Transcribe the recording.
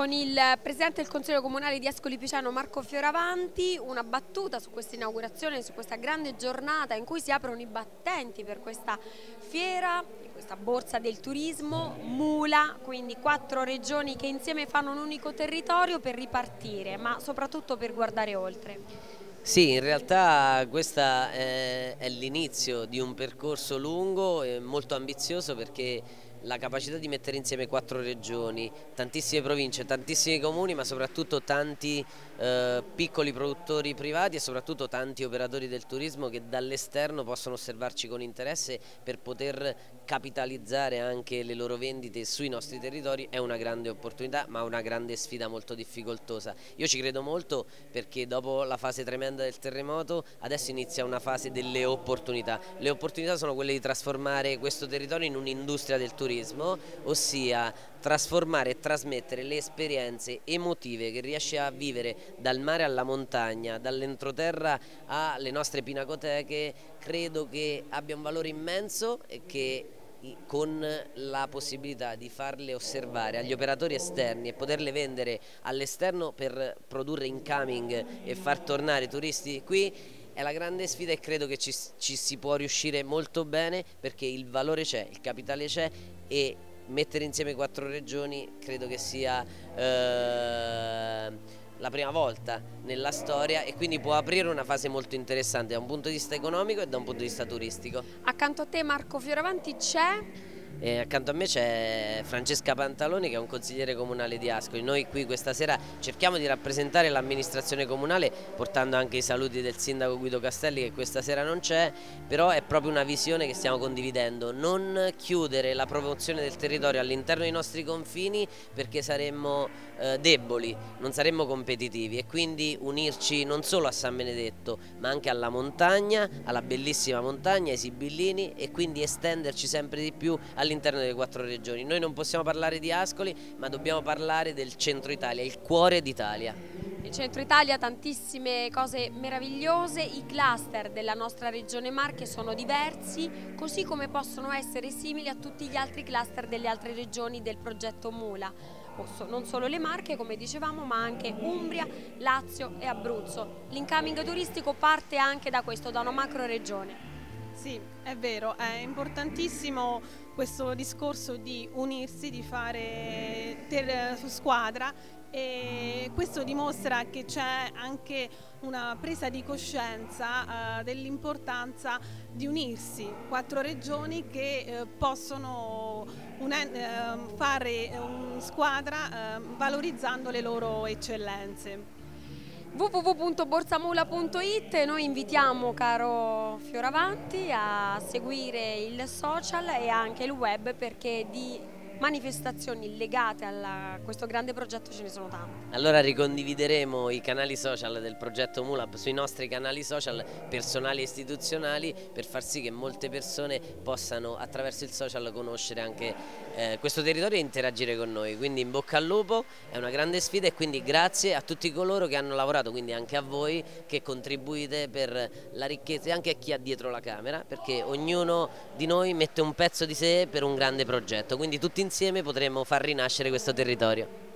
con il Presidente del Consiglio Comunale di Ascoli Piceno, Marco Fioravanti. Una battuta su questa inaugurazione, su questa grande giornata in cui si aprono i battenti per questa fiera, questa borsa del turismo, Mula, quindi 4 regioni che insieme fanno un unico territorio per ripartire, ma soprattutto per guardare oltre. Sì, in realtà questa è l'inizio di un percorso lungo e molto ambizioso, perché la capacità di mettere insieme 4 regioni, tantissime province, tantissimi comuni, ma soprattutto tanti piccoli produttori privati e soprattutto tanti operatori del turismo che dall'esterno possono osservarci con interesse per poter capitalizzare anche le loro vendite sui nostri territori, è una grande opportunità, ma una grande sfida molto difficoltosa. Io ci credo molto, perché dopo la fase tremenda del terremoto adesso inizia una fase delle opportunità. Le opportunità sono quelle di trasformare questo territorio in un'industria del turismo, ossia trasformare e trasmettere le esperienze emotive che riesce a vivere dal mare alla montagna, dall'entroterra alle nostre pinacoteche. Credo che abbia un valore immenso e che con la possibilità di farle osservare agli operatori esterni e poterle vendere all'esterno per produrre incoming e far tornare turisti qui è la grande sfida, e credo che ci si può riuscire molto bene, perché il valore c'è, il capitale c'è, e mettere insieme 4 regioni credo che sia la prima volta nella storia, e quindi può aprire una fase molto interessante da un punto di vista economico e da un punto di vista turistico. Accanto a te, Marco Fioravanti, c'è? Accanto a me c'è Francesca Pantaloni, che è un consigliere comunale di Ascoli. Noi qui questa sera cerchiamo di rappresentare l'amministrazione comunale, portando anche i saluti del sindaco Guido Castelli, che questa sera non c'è, però è proprio una visione che stiamo condividendo: non chiudere la promozione del territorio all'interno dei nostri confini, perché saremmo deboli, non saremmo competitivi, e quindi unirci non solo a San Benedetto ma anche alla montagna, alla bellissima montagna, ai Sibillini, e quindi estenderci sempre di più all'interno delle 4 regioni. Noi non possiamo parlare di Ascoli, ma dobbiamo parlare del centro Italia, il cuore d'Italia. Il centro Italia, tantissime cose meravigliose. I cluster della nostra regione Marche sono diversi, così come possono essere simili a tutti gli altri cluster delle altre regioni del progetto Mula. Non solo le Marche, come dicevamo, ma anche Umbria, Lazio e Abruzzo. L'incoming turistico parte anche da questo, da una macro regione. Sì, è vero, è importantissimo questo discorso di unirsi, di fare su squadra, e questo dimostra che c'è anche una presa di coscienza dell'importanza di unirsi. 4 regioni che possono fare una squadra valorizzando le loro eccellenze. www.borsamula.it, noi invitiamo caro Fioravanti a seguire il social e anche il web, perché di manifestazioni legate a questo grande progetto ce ne sono tante. Allora ricondivideremo i canali social del progetto Mulab sui nostri canali social personali e istituzionali, per far sì che molte persone possano attraverso il social conoscere anche questo territorio e interagire con noi. Quindi in bocca al lupo, è una grande sfida, e quindi grazie a tutti coloro che hanno lavorato, quindi anche a voi che contribuite per la ricchezza, e anche a chi ha dietro la camera, perché ognuno di noi mette un pezzo di sé per un grande progetto, quindi tutti insieme potremmo far rinascere questo territorio.